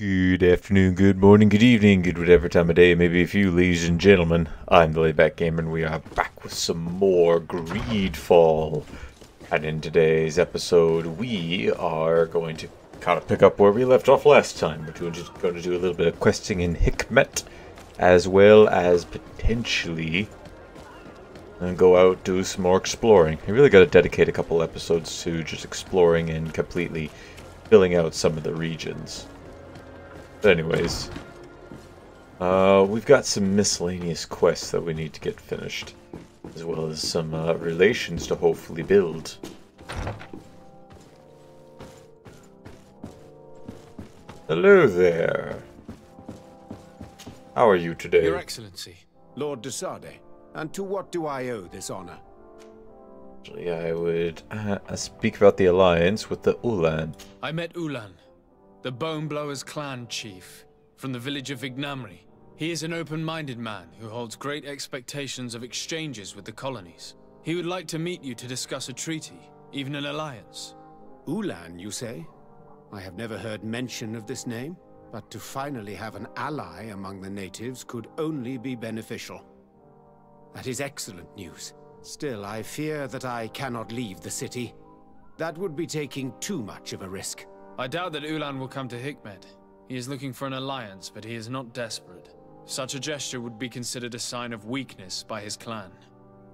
Good afternoon, good morning, good evening, good whatever time of day, maybe a few, ladies and gentlemen. I'm TheLayBackGamer, and we are back with some more Greedfall. And in today's episode, we are going to kind of pick up where we left off last time. We're just going to do a little bit of questing in Hikmet, as well as potentially go out do some more exploring. I really got to dedicate a couple episodes to just exploring and completely filling out some of the regions. Anyways, we've got some miscellaneous quests that we need to get finished, as well as some relations to hopefully build. Hello there. How are you today? Your Excellency, Lord De Sardet, and to what do I owe this honor? Actually, I would speak about the alliance with the Ulan. I met Ulan, the Boneblower's clan chief, from the village of Vígnámrí. He is an open-minded man who holds great expectations of exchanges with the colonies. He would like to meet you to discuss a treaty, even an alliance. Ulan, you say? I have never heard mention of this name, but to finally have an ally among the natives could only be beneficial. That is excellent news. Still, I fear that I cannot leave the city. That would be taking too much of a risk. I doubt that Ulan will come to Hikmet. He is looking for an alliance, but he is not desperate. Such a gesture would be considered a sign of weakness by his clan.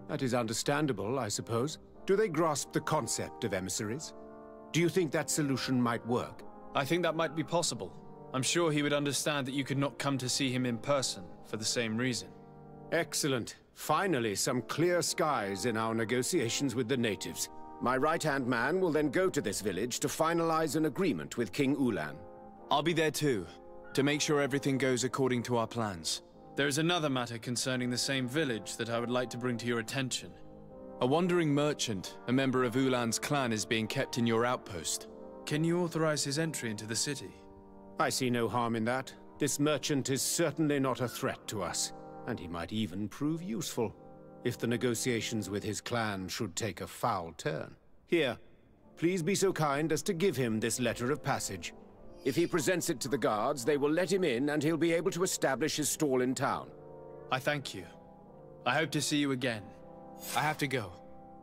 That is understandable, I suppose. Do they grasp the concept of emissaries? Do you think that solution might work? I think that might be possible. I'm sure he would understand that you could not come to see him in person for the same reason. Excellent. Finally, some clear skies in our negotiations with the natives. My right-hand man will then go to this village to finalize an agreement with King Ulan. I'll be there too, to make sure everything goes according to our plans. There is another matter concerning the same village that I would like to bring to your attention. A wandering merchant, a member of Ulan's clan, is being kept in your outpost. Can you authorize his entry into the city? I see no harm in that. This merchant is certainly not a threat to us, and he might even prove useful if the negotiations with his clan should take a foul turn. Here, please be so kind as to give him this letter of passage. If he presents it to the guards, they will let him in and he'll be able to establish his stall in town. I thank you. I hope to see you again. I have to go.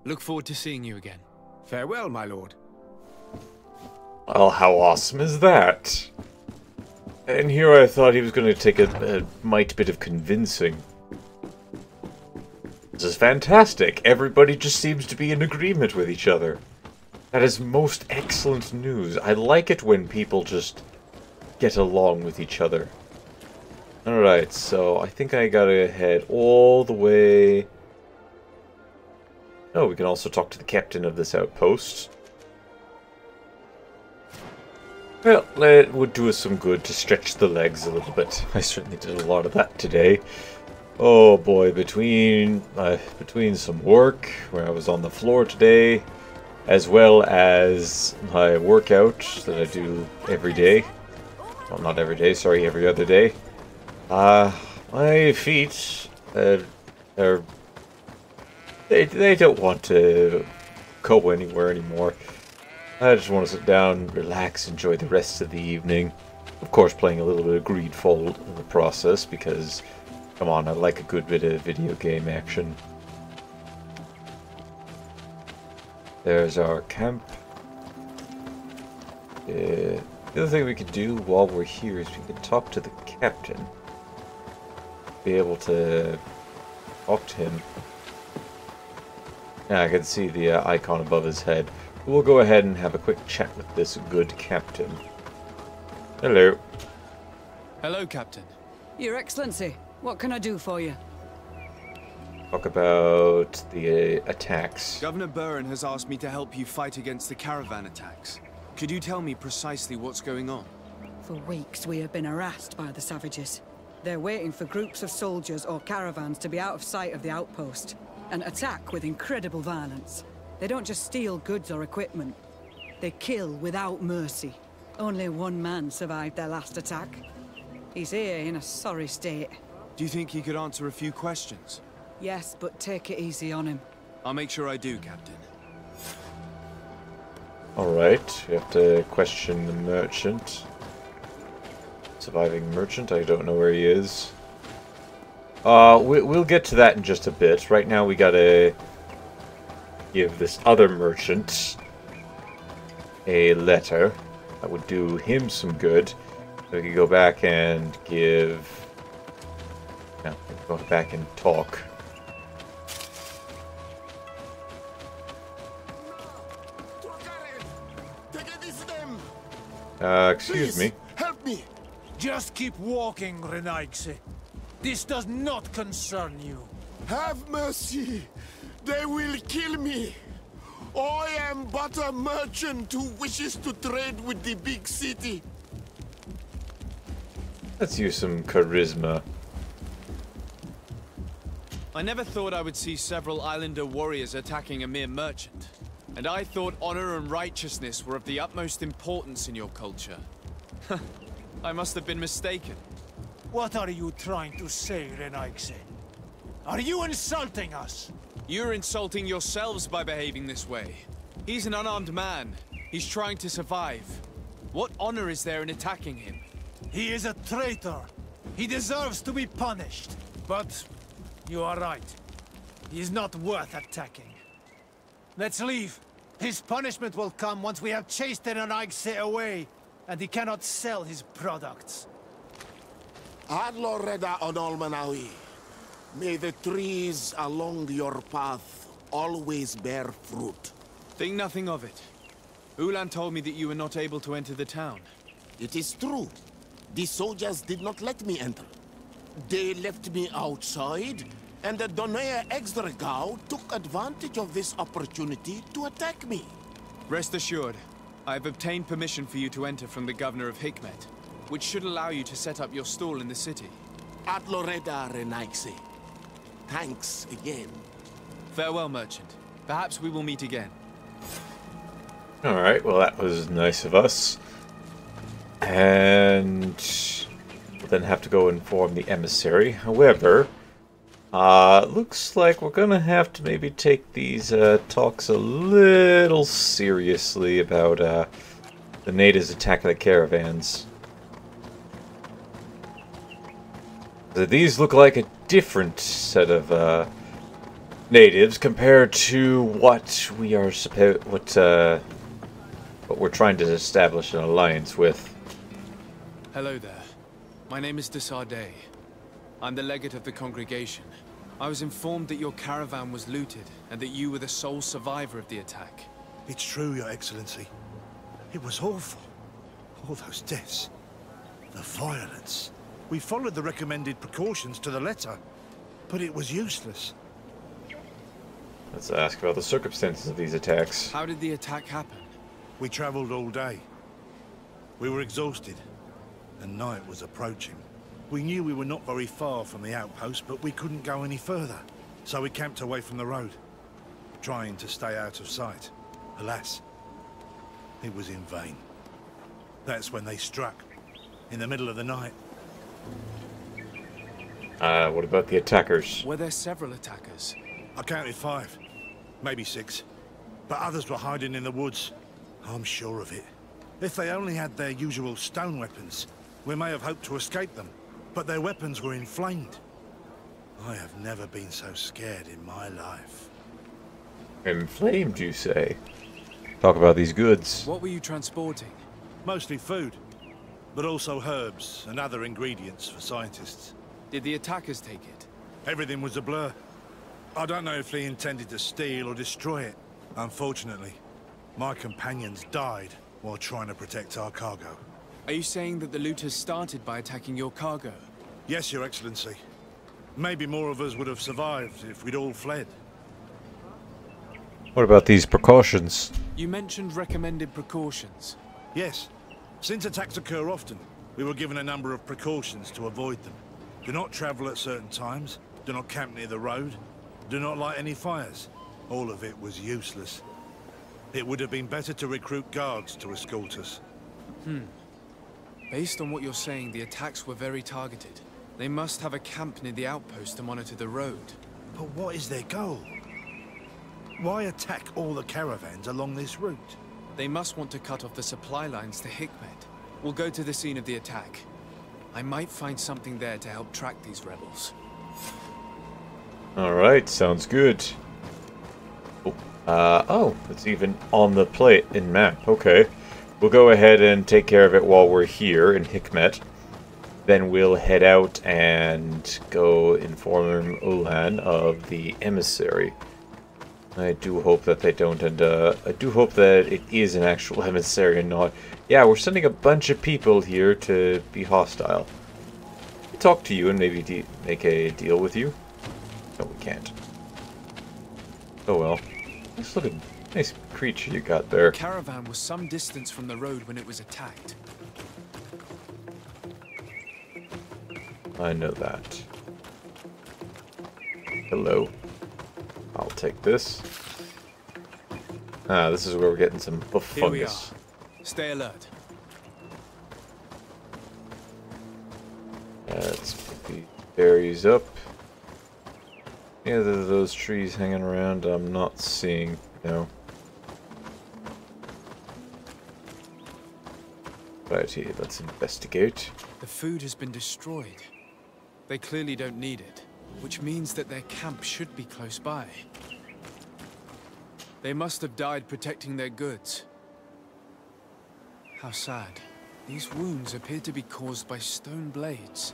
Look forward to seeing you again. Farewell, my lord. Well, how awesome is that? And here I thought he was going to take a mite bit of convincing. This is fantastic. Everybody just seems to be in agreement with each other. That is most excellent news. I like it when people just get along with each other. Alright, so I think I gotta head all the way. Oh, we can also talk to the captain of this outpost. Well, it would do us some good to stretch the legs a little bit. I certainly did a lot of that today. Oh boy, between some work, where I was on the floor today, as well as my workout that I do every day. Well, not every day, sorry, every other day. My feet, they don't want to go anywhere anymore. I just want to sit down, relax, enjoy the rest of the evening. Of course, playing a little bit of Greedfall in the process, because come on, I like a good bit of video game action. There's our camp. The other thing we could do while we're here is we can talk to the captain. Be able to talk to him. Now I can see the icon above his head. We'll go ahead and have a quick chat with this good captain. Hello. Hello, Captain. Your Excellency. What can I do for you? Talk about the attacks. Governor Burren has asked me to help you fight against the caravan attacks. Could you tell me precisely what's going on? For weeks we have been harassed by the savages. They're waiting for groups of soldiers or caravans to be out of sight of the outpost and attack with incredible violence. They don't just steal goods or equipment. They kill without mercy. Only one man survived their last attack. He's here in a sorry state. Do you think he could answer a few questions? Yes, but take it easy on him. I'll make sure I do, Captain. Alright, we have to question the merchant. surviving merchant. I don't know where he is. We'll get to that in just a bit. Right now we gotta give this other merchant a letter. That would do him some good. So we can go back and give... No, go back and talk. Excuse me. Help me! Just keep walking, Renaigse. This does not concern you. Have mercy! They will kill me! I am but a merchant who wishes to trade with the big city. Let's use some charisma. I never thought I would see several Islander warriors attacking a mere merchant. And I thought honor and righteousness were of the utmost importance in your culture. I must have been mistaken. What are you trying to say, Renaigse? Are you insulting us? You're insulting yourselves by behaving this way. He's an unarmed man. He's trying to survive. What honor is there in attacking him? He is a traitor. He deserves to be punished. But you are right. He is not worth attacking. Let's leave. His punishment will come once we have chased the Renaigse away, and he cannot sell his products. Adlo Reda on Ol Menawi. May the trees along your path always bear fruit. Think nothing of it. Ulan told me that you were not able to enter the town. It is true. The soldiers did not let me enter. They left me outside, and the Donaia Exergao took advantage of this opportunity to attack me. Rest assured, I have obtained permission for you to enter from the governor of Hikmet, which should allow you to set up your stall in the city. At Loreda, Renaigse. Thanks again. Farewell, merchant. Perhaps we will meet again. Alright, well that was nice of us. And we'll then have to go inform the emissary. However, looks like we're gonna have to maybe take these talks a little seriously about the natives attacking the caravans. So these look like a different set of natives compared to what we're trying to establish an alliance with. Hello there. My name is De Sardet. I'm the legate of the Congregation. I was informed that your caravan was looted and that you were the sole survivor of the attack. It's true, Your Excellency. It was awful. All those deaths, the violence. We followed the recommended precautions to the letter, but it was useless. Let's ask about the circumstances of these attacks. How did the attack happen? We traveled all day. We were exhausted, and night was approaching. We knew we were not very far from the outpost, but we couldn't go any further. So we camped away from the road, trying to stay out of sight. Alas, it was in vain. That's when they struck, in the middle of the night. What about the attackers? Were there several attackers? I counted 5, maybe 6, but others were hiding in the woods. I'm sure of it. If they only had their usual stone weapons, we may have hoped to escape them, but their weapons were inflamed. I have never been so scared in my life. Inflamed, you say? Talk about these goods. What were you transporting? Mostly food, but also herbs and other ingredients for scientists. Did the attackers take it? Everything was a blur. I don't know if they intended to steal or destroy it. Unfortunately, my companions died while trying to protect our cargo. Are you saying that the looters started by attacking your cargo? Yes, Your Excellency. Maybe more of us would have survived if we'd all fled. What about these precautions? You mentioned recommended precautions. Yes. Since attacks occur often, we were given a number of precautions to avoid them. Do not travel at certain times, do not camp near the road, do not light any fires. All of it was useless. It would have been better to recruit guards to escort us. Based on what you're saying, the attacks were very targeted. They must have a camp near the outpost to monitor the road. But what is their goal? Why attack all the caravans along this route? They must want to cut off the supply lines to Hikmet. We'll go to the scene of the attack. I might find something there to help track these rebels. Alright, sounds good. Oh, it's even on the plate in map. Okay. We'll go ahead and take care of it while we're here in Hikmet. Then we'll head out and go inform Ulan of the emissary. I do hope that they don't, and I do hope that it is an actual emissary and not... Yeah, we're sending a bunch of people here to be hostile. We'll talk to you and maybe make a deal with you. No, we can't. Oh well. Nice little, nice creature you got there. The caravan was some distance from the road when it was attacked. I know that. Hello. I'll take this. Ah, this is where we're getting some fungus. Here we are. Stay alert. Let's put the berries up. Yeah, there's those trees hanging around I'm not seeing. No. Right here, let's investigate. The food has been destroyed. They clearly don't need it, which means that their camp should be close by. They must have died protecting their goods. How sad. These wounds appear to be caused by stone blades,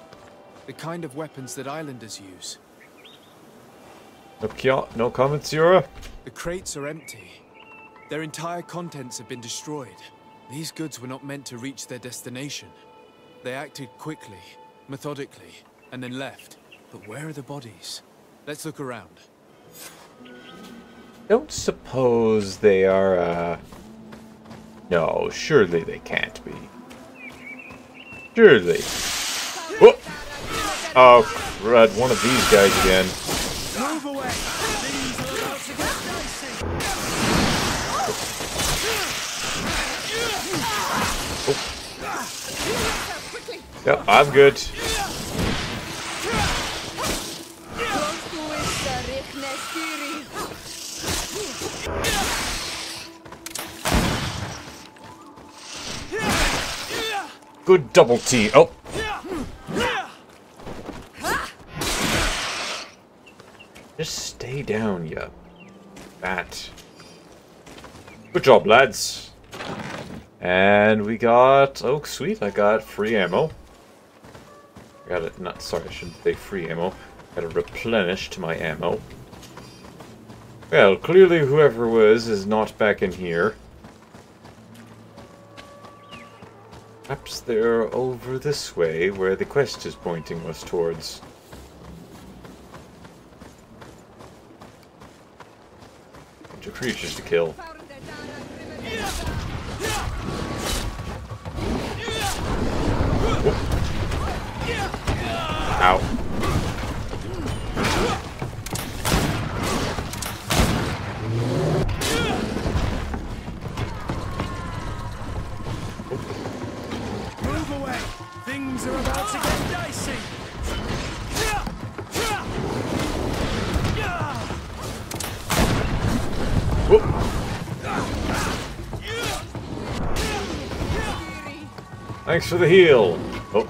the kind of weapons that islanders use. No comments, Yura? The crates are empty. Their entire contents have been destroyed. These goods were not meant to reach their destination. They acted quickly, methodically, and then left. But where are the bodies? Let's look around. Don't suppose they are, No, surely they can't be. Surely. Whoa! Oh, crud, one of these guys again. Move away! Oh. Yep, I'm good. Good double T. Oh. Just stay down, you bat. Good job, lads. And we got... Oh, sweet. I got free ammo. I got it. Not sorry. I shouldn't say free ammo. Got to replenish to my ammo. Well, clearly whoever was is not back in here. Perhaps they're over this way, where the quest is pointing us towards. A bunch of creatures to kill. Ow. Thanks for the heal. Oh.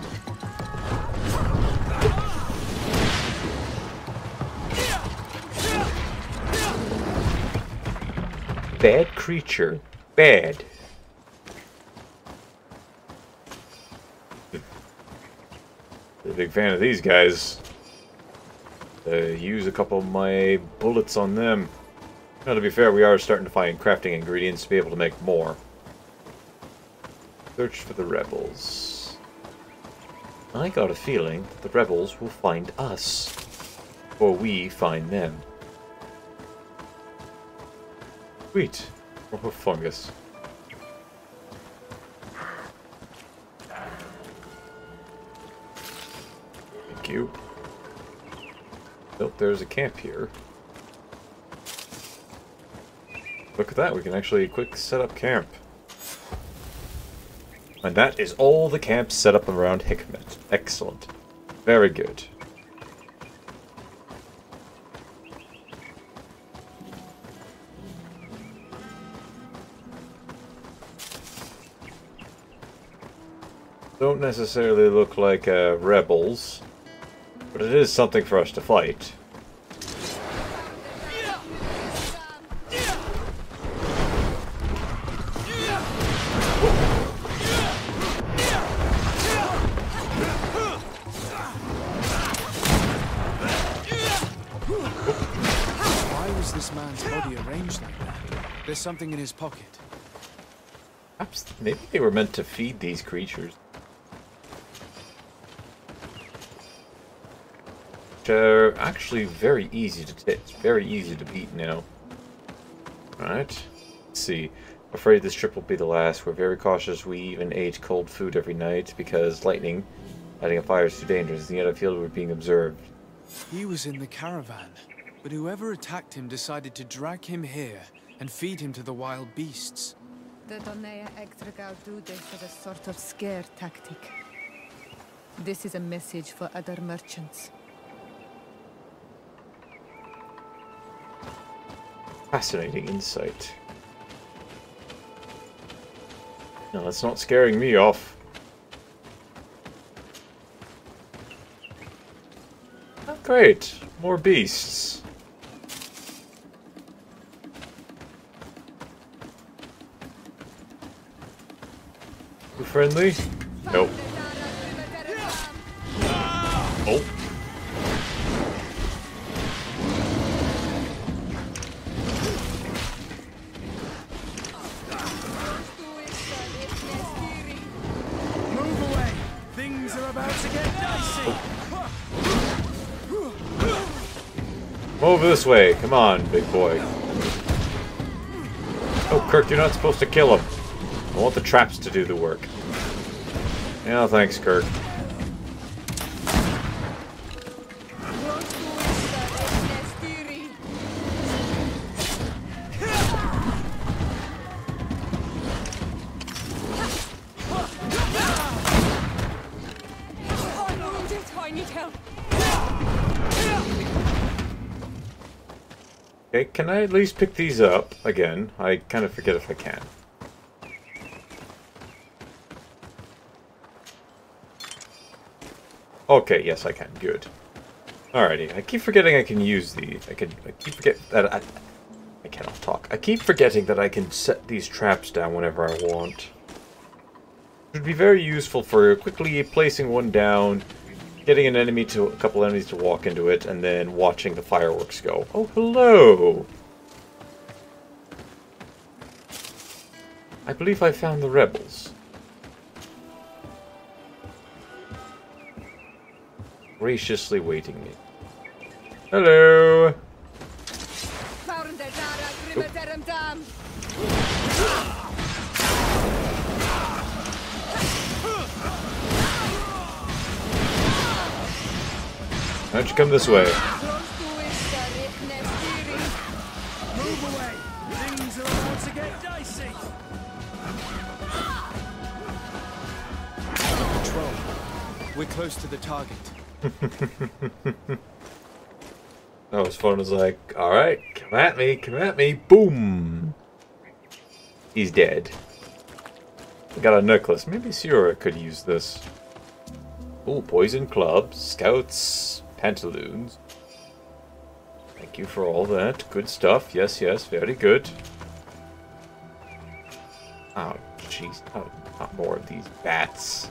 Bad creature. Bad. A big fan of these guys. Use a couple of my bullets on them. Now, to be fair, we are starting to find crafting ingredients to be able to make more. Search for the rebels. I got a feeling that the rebels will find us, or we find them. Sweet. More fungus. Thank you. Nope, there's a camp here. Look at that, we can actually quick set up camp. And that is all the camps set up around Hikmet. Excellent. Very good. don't necessarily look like rebels, but it is something for us to fight. There's something in his pocket. Perhaps maybe they were meant to feed these creatures. Which are actually very easy to take. It's very easy to beat now. Alright. Let's see. I'm afraid this trip will be the last. We're very cautious. We even ate cold food every night because lighting a fire is too dangerous. In the other field, we're being observed. He was in the caravan, but whoever attacked him decided to drag him here and feed him to the wild beasts. The Donaia Exergao do this as a sort of scare tactic. This is a message for other merchants. Fascinating insight. No, that's not scaring me off. Oh, great, more beasts. Friendly? Nope. Oh. Move away. Things are about to get dicey. Oh. Move this way. Come on, big boy. Oh, Kirk, you're not supposed to kill him. I want the traps to do the work. Yeah, thanks, Kirk. Okay, can I at least pick these up again? I kind of forget if I can. Okay, yes, I can. Good. Alrighty. I keep forgetting I can use the... I keep forgetting that I cannot talk. I keep forgetting that I can set these traps down whenever I want. It would be very useful for quickly placing one down, getting an enemy to... a couple enemies to walk into it, and then watching the fireworks go. Oh, hello! I believe I found the rebels. Graciously waiting me. Hello. Why don't you come this way? Move away. Things are about to get dicey. Patrol. We're close to the target. That was fun. I was like, alright, come at me, boom! He's dead. I got a necklace. Maybe Sierra could use this. Ooh, poison club, scouts, pantaloons. Thank you for all that. Good stuff. Yes, yes, very good. Oh, jeez. Oh, not more of these bats.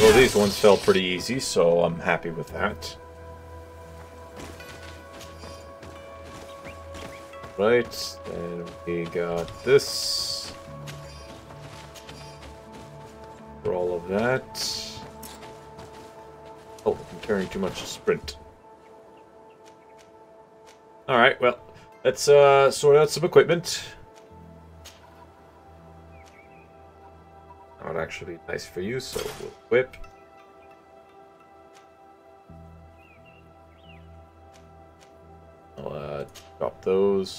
Well, these ones fell pretty easy, so I'm happy with that. Right, and we got this. For all of that. Oh, I'm carrying too much to sprint. Alright, well, let's sort out some equipment. That would actually be nice for you, so we'll equip. I'll drop those.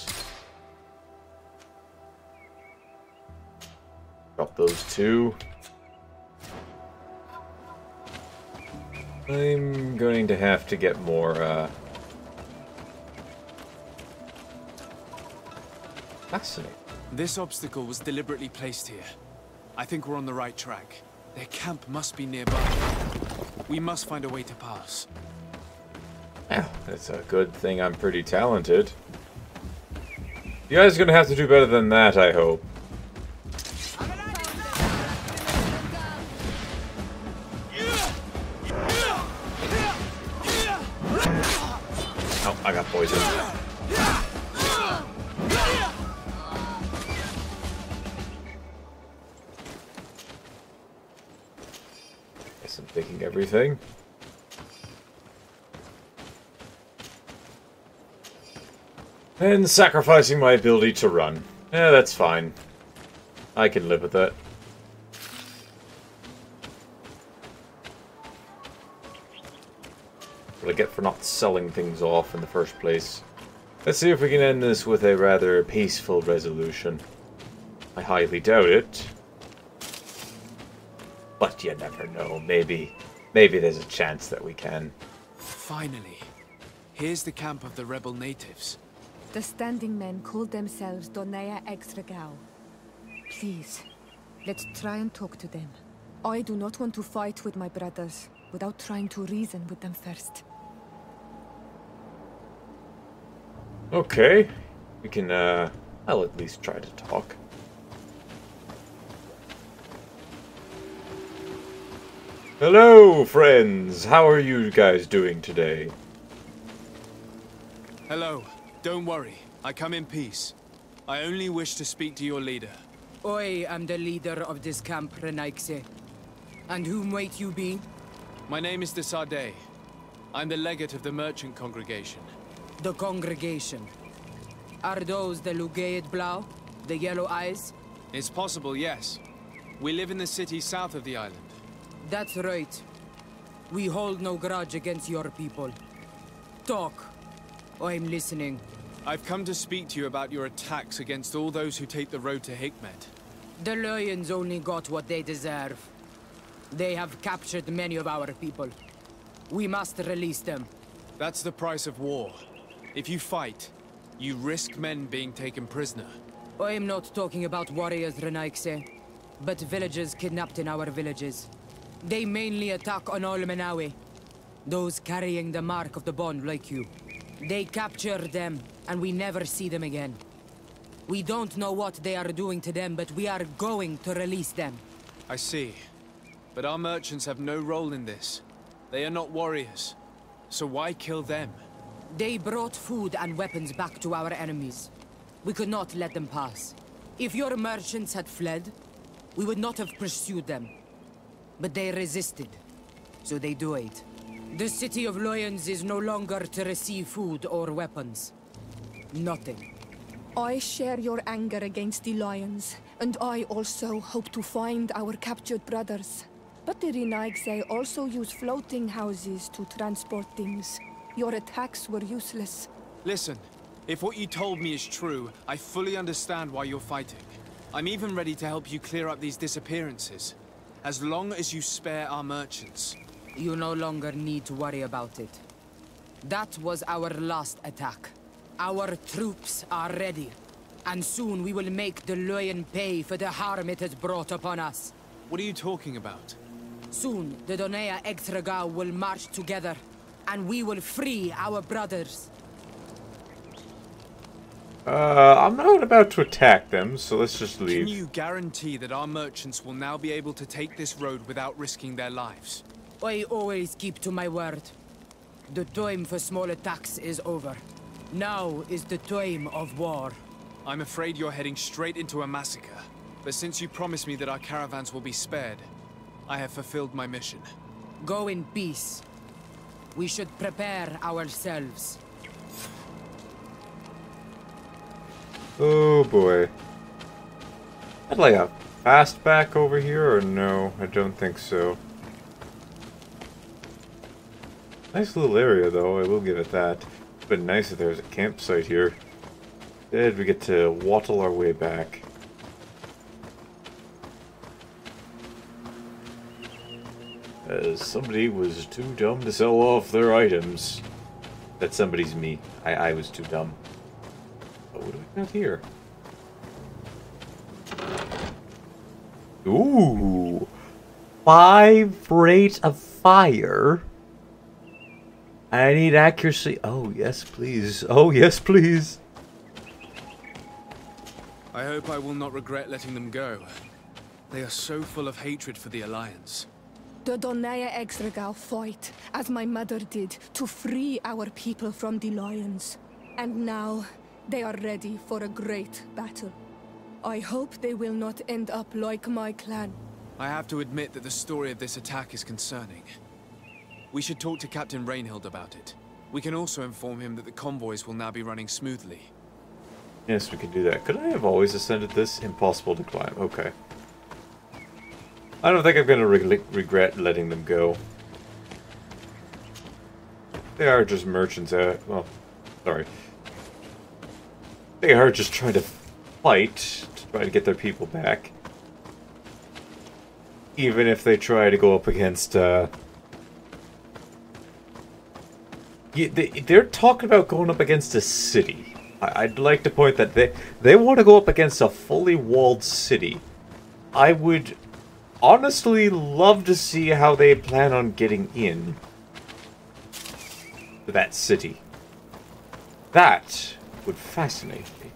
Drop those two. I'm going to have to get more, Fascinating. This obstacle was deliberately placed here. I think we're on the right track. Their camp must be nearby. We must find a way to pass. Yeah, it's a good thing I'm pretty talented. You guys are gonna have to do better than that, I hope. Thing. And sacrificing my ability to run. Yeah, that's fine. I can live with that. What I get for not selling things off in the first place. Let's see if we can end this with a rather peaceful resolution. I highly doubt it. But you never know, maybe. Maybe there's a chance that we can. Finally. Here's the camp of the rebel natives. The standing men call themselves Donaia Exergao. Please, let's try and talk to them. I do not want to fight with my brothers without trying to reason with them first. Okay. We can, I'll at least try to talk. Hello, friends! How are you guys doing today? Hello. Don't worry. I come in peace. I only wish to speak to your leader. I am the leader of this camp, Renaigse. And who might you be? My name is De Sardet. I'm the legate of the merchant congregation. The congregation? Are those the Lugaid Blau? The yellow eyes? It's possible, yes. We live in the city south of the island. That's right. We hold no grudge against your people. Talk. I'm listening. I've come to speak to you about your attacks against all those who take the road to Hikmet. The Loyans only got what they deserve. They have captured many of our people. We must release them. That's the price of war. If you fight, you risk men being taken prisoner. I am not talking about warriors, Renaigse, but villagers kidnapped in our villages. They mainly attack on Ol Menawi, those carrying the mark of the bond like you. They capture them, and we never see them again. We don't know what they are doing to them, but we are going to release them. I see. But our merchants have no role in this. They are not warriors. So why kill them? They brought food and weapons back to our enemies. We could not let them pass. If your merchants had fled, we would not have pursued them. But they resisted, so they died. The city of Loyans is no longer to receive food or weapons. Nothing. I share your anger against the Loyans, and I also hope to find our captured brothers. But the Renaigse also use floating houses to transport things. Your attacks were useless. Listen, if what you told me is true, I fully understand why you're fighting. I'm even ready to help you clear up these disappearances. As long as you spare our merchants. You no longer need to worry about it. That was our last attack. Our troops are ready. And soon we will make the Loyan pay for the harm it has brought upon us. What are you talking about? Soon, the Donaia Exergao will march together. And we will free our brothers. I'm not about to attack them, so let's just leave. Can you guarantee that our merchants will now be able to take this road without risking their lives? I always keep to my word. The time for small attacks is over. Now is the time of war. I'm afraid you're heading straight into a massacre. But since you promised me that our caravans will be spared, I have fulfilled my mission. Go in peace. We should prepare ourselves. Oh boy. I'd like a fastback over here, or no? I don't think so. Nice little area though, I will give it that. It's been nice if there's a campsite here. Instead we get to wattle our way back. as somebody was too dumb to sell off their items. That somebody's me. I was too dumb. Oh, what do we got here? Ooh! 5 rate of fire. I need accuracy. Oh, yes, please. Oh, yes, please. I hope I will not regret letting them go. They are so full of hatred for the Alliance. The Donaia Exregal fought, as my mother did, to free our people from the Loyans. And now, they are ready for a great battle. I hope they will not end up like my clan. I have to admit that the story of this attack is concerning. We should talk to Captain Reinhild about it. We can also inform him that the convoys will now be running smoothly. Yes, we can do that. Could I have always ascended this? Impossible to climb. Okay. I don't think I'm going to regret letting them go. They are just merchants out. Well, sorry. They are just trying to fight to try to get their people back. Even if they try to go up against, they're talking about going up against a city. I'd like to point that they want to go up against a fully walled city. I would honestly love to see how they plan on getting in to that city. That would fascinate me.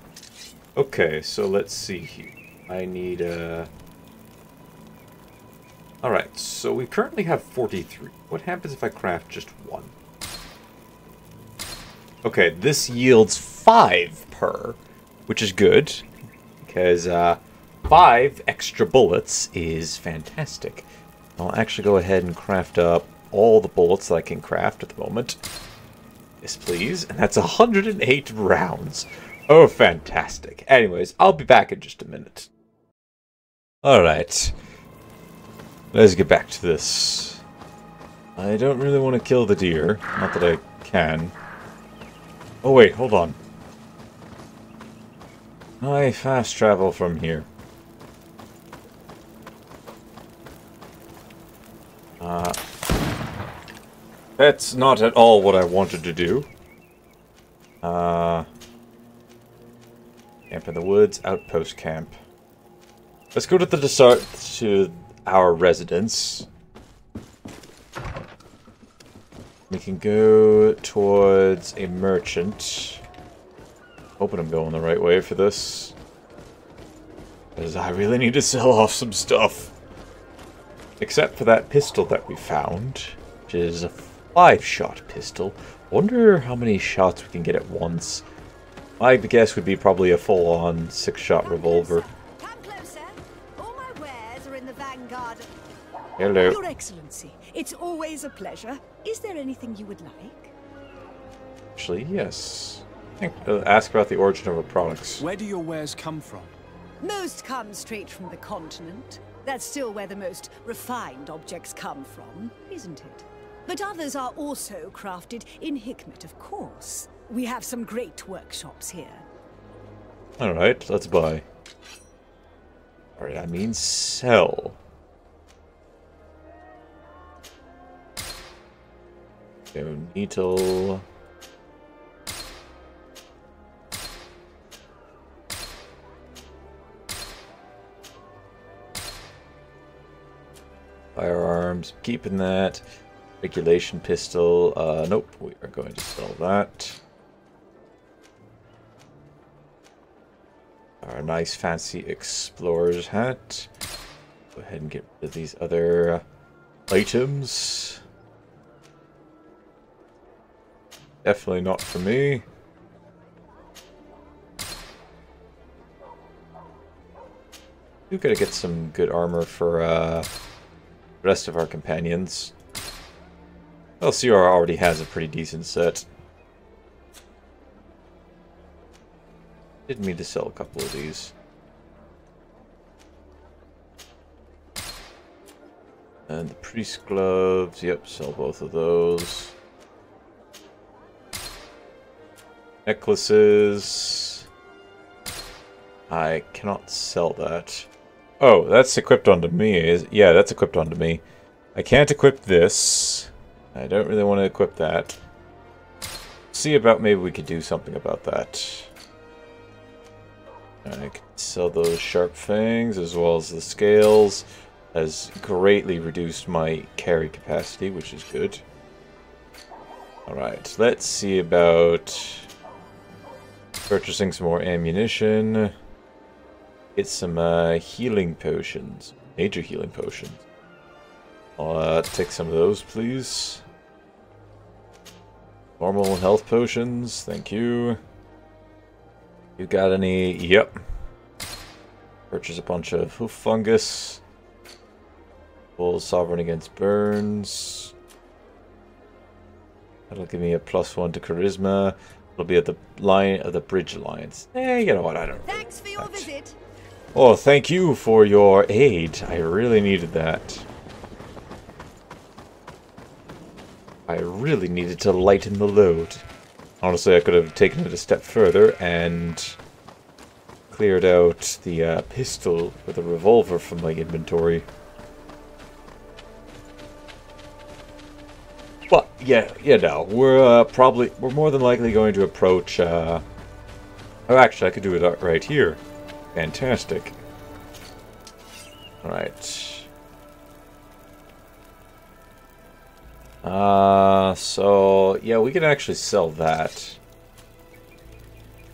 Okay, so let's see here. I need a... Alright, so we currently have 43. What happens if I craft just one? Okay, this yields 5 per, which is good, because 5 extra bullets is fantastic. I'll actually go ahead and craft up all the bullets that I can craft at the moment. Yes, please. And that's 108 rounds. Oh, fantastic. Anyways, I'll be back in just a minute. Alright. Let's get back to this. I don't really want to kill the deer. Not that I can. Oh wait, hold on. I fast travel from here. That's not at all what I wanted to do. Camp in the woods, outpost camp. Let's go to the De Sardet, to our residence. We can go towards a merchant. Hoping I'm going the right way for this. Because I really need to sell off some stuff. Except for that pistol that we found. Which is a 5-shot pistol. Wonder how many shots we can get at once. My guess would be probably a full-on 6-shot revolver. Come closer. All my wares are in the vanguard. Hello. Your Excellency. It's always a pleasure. Is there anything you would like? Actually, yes. Ask about the origin of our products. Where do your wares come from? Most come straight from the continent. That's still where the most refined objects come from, isn't it? But others are also crafted in Hikmet, of course. We have some great workshops here. Alright, let's buy. Alright, I mean sell. No needle. Firearms, keeping that. Regulation pistol. Nope, we are going to sell that. Our nice fancy explorer's hat. Go ahead and get rid of these other items. Definitely not for me. We've got to get some good armor for the rest of our companions. LCR already has a pretty decent set. Didn't mean to sell a couple of these. And the priest gloves. Yep, sell both of those. Necklaces. I cannot sell that. Oh, that's equipped onto me. Yeah, that's equipped onto me. I can't equip this. I don't really want to equip that. See about maybe we could do something about that. I could sell those sharp fangs as well as the scales. Has greatly reduced my carry capacity, which is good. Alright, let's see about purchasing some more ammunition. Get some healing potions. Major healing potions. I'll take some of those, please. Normal health potions, thank you. You got any? Yep. Purchase a bunch of hoof fungus. Full sovereign against burns. That'll give me a +1 to charisma. It'll be at the line of the bridge alliance. Eh, you know what? I don't. Thanks for your visit. Oh, thank you for your aid. I really needed that. I really needed to lighten the load. Honestly, I could have taken it a step further and cleared out the pistol with a revolver from my inventory. But yeah, you know, we're more than likely going to approach. Oh, actually, I could do it right here. Fantastic. All right. So, yeah, we can actually sell that.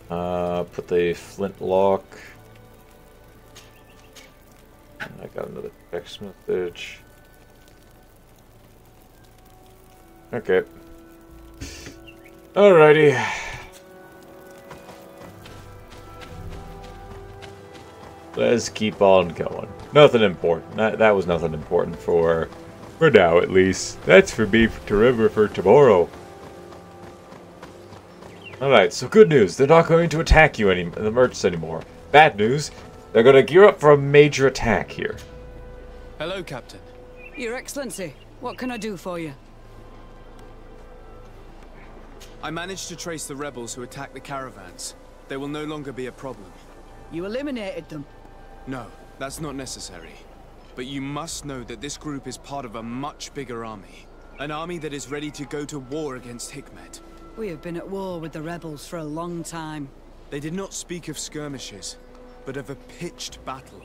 Put the flintlock. I got another blacksmith edge. Okay. Alrighty. Let's keep on going. Nothing important. That was nothing important for now, at least. That's for me to remember for tomorrow. Alright, so good news. They're not going to attack you the merchants anymore. Bad news. They're going to gear up for a major attack here. Hello, Captain. Your Excellency, what can I do for you? I managed to trace the rebels who attacked the caravans. They will no longer be a problem. You eliminated them? No, that's not necessary. But you must know that this group is part of a much bigger army. An army that is ready to go to war against Hikmet. We have been at war with the rebels for a long time. They did not speak of skirmishes, but of a pitched battle.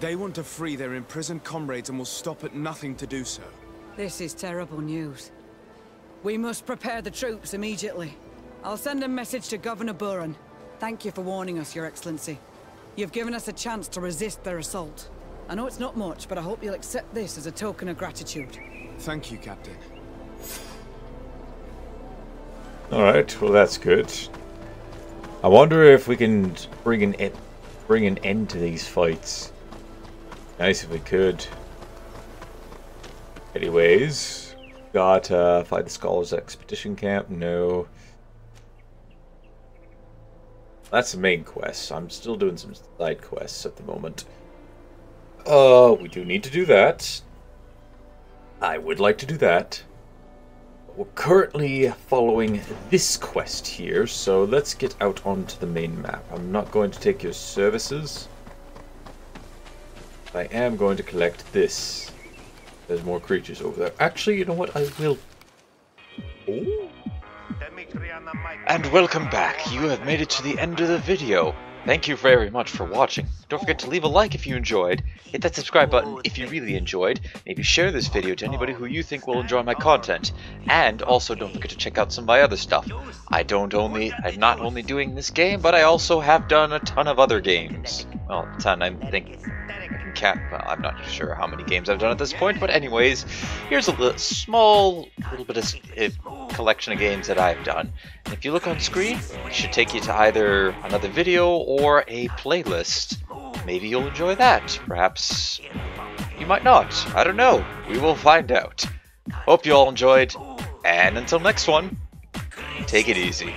They want to free their imprisoned comrades and will stop at nothing to do so. This is terrible news. We must prepare the troops immediately. I'll send a message to Governor Buran. Thank you for warning us, Your Excellency. You've given us a chance to resist their assault. I know it's not much, but I hope you'll accept this as a token of gratitude. Thank you, Captain. Alright, well that's good. I wonder if we can bring an end to these fights. Nice if we could. Anyways, got find the Scholars Expedition Camp, no. That's the main quest. I'm still doing some side quests at the moment. We do need to do that. I would like to do that. We're currently following this quest here, so let's get out onto the main map. I'm not going to take your services. I am going to collect this. There's more creatures over there. Actually, you know what? I will... Oh. And welcome back. You have made it to the end of the video. Thank you very much for watching. Don't forget to leave a like if you enjoyed, hit that subscribe button if you really enjoyed, maybe share this video to anybody who you think will enjoy my content, and also don't forget to check out some of my other stuff. I'm not only doing this game, but I also have done a ton of other games. Well, a ton, I think. I'm not sure how many games I've done at this point, but anyways, here's a small little bit of collection of games that I've done. And if you look on screen, it should take you to either another video or a playlist. Maybe you'll enjoy that. Perhaps you might not. I don't know. We will find out. Hope you all enjoyed, and until next one, take it easy.